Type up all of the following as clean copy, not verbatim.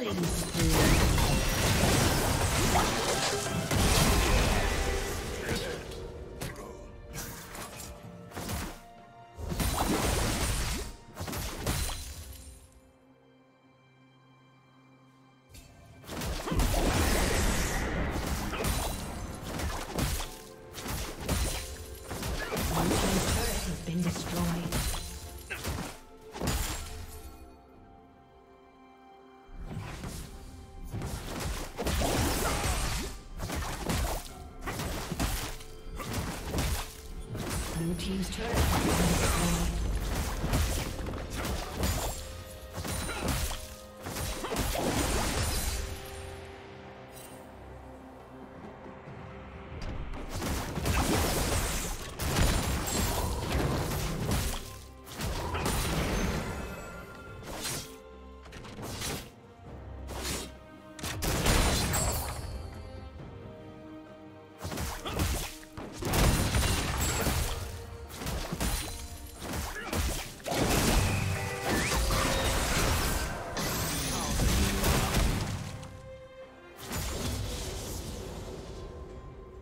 Team's turret has been destroyed.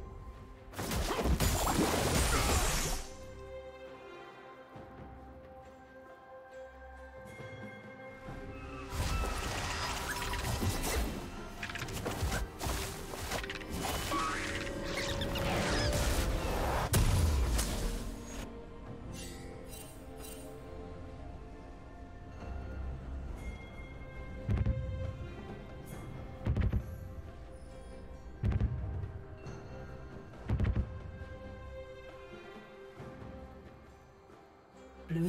Blue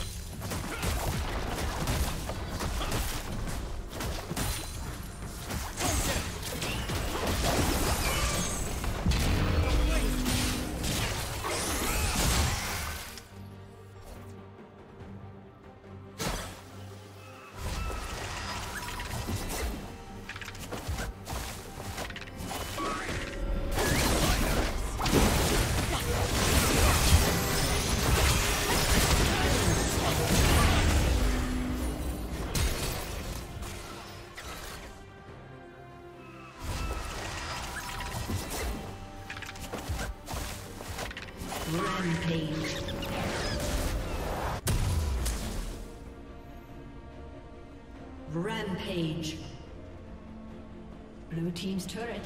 Rampage. Blue team's turret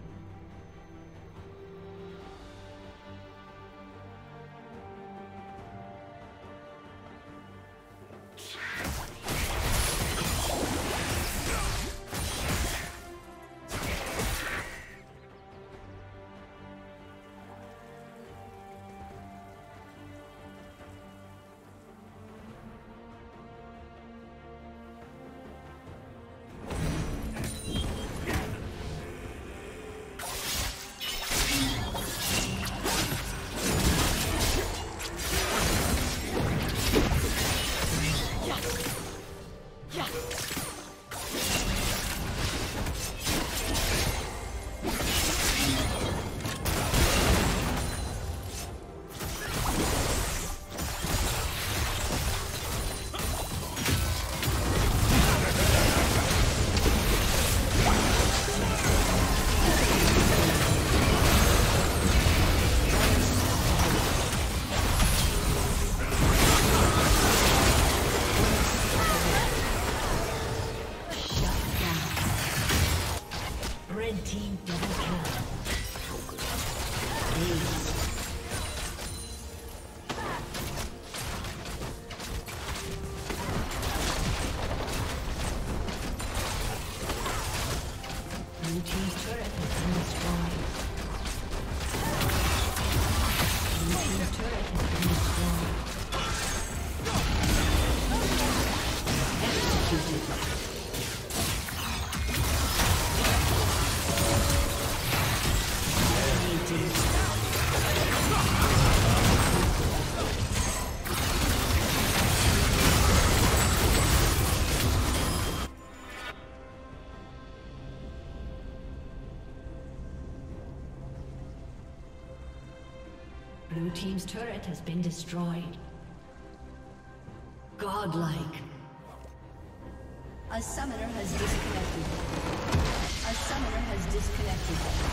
Blue team's turret has been destroyed. Godlike. A summoner has disconnected.